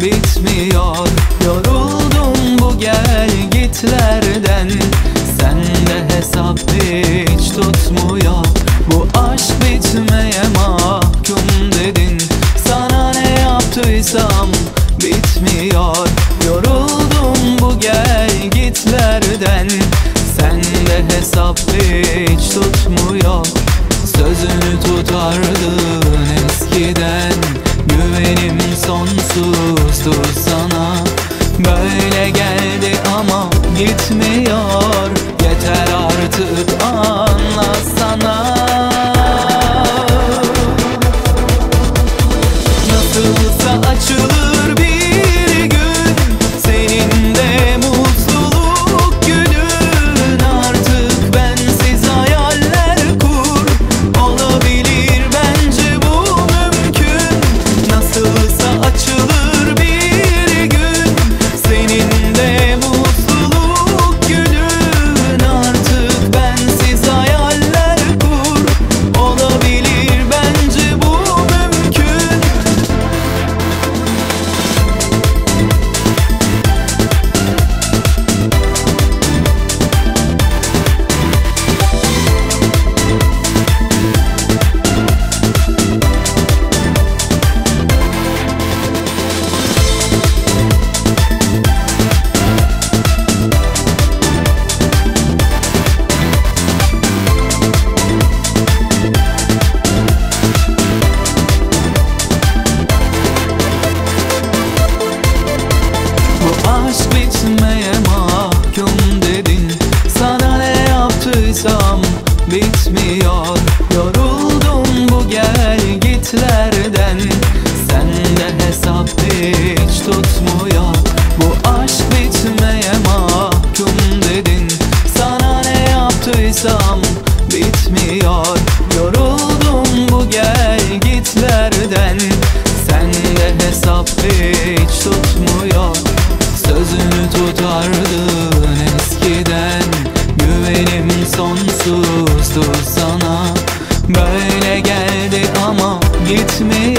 bitmiyor. Yoruldum bu gel gitlerden, sende hesap hiç tutmuyor. Bu aşk bitmeye mahkum dedin, sana ne yaptıysam bitmiyor. Yoruldum bu gel gitlerden, sende hesap hiç tutmuyor. Sözünü tutardın eskiden, güvenim sonsuzdur sana. Böyle geldi ama gitmiyor, yeter artık anlasana. Nasılsa açılır bir gün senin de mutluluk günün. Artık bensiz hayaller kur, olabilir bence bu mümkün. Nasılsa açılır bir gün senin de mutluluk günün. Artık bensiz hayaller kur, olabilir bence bu mümkün. Aşk bitmeye mahkum dedin, sana ne yaptıysam bitmiyor. Yoruldum bu gel gitlerden, sende hesap hiç tutmuyor. Bu aşk bitmeye mahkum dedin, sana ne yaptıysam bitmiyor. Yoruldum bu gel gitlerden, sende hesap hiç tutmuyor. Sözünü tutardın eskiden, güvenim sonsuzdur sana. Böyle geldi ama gitmiyor.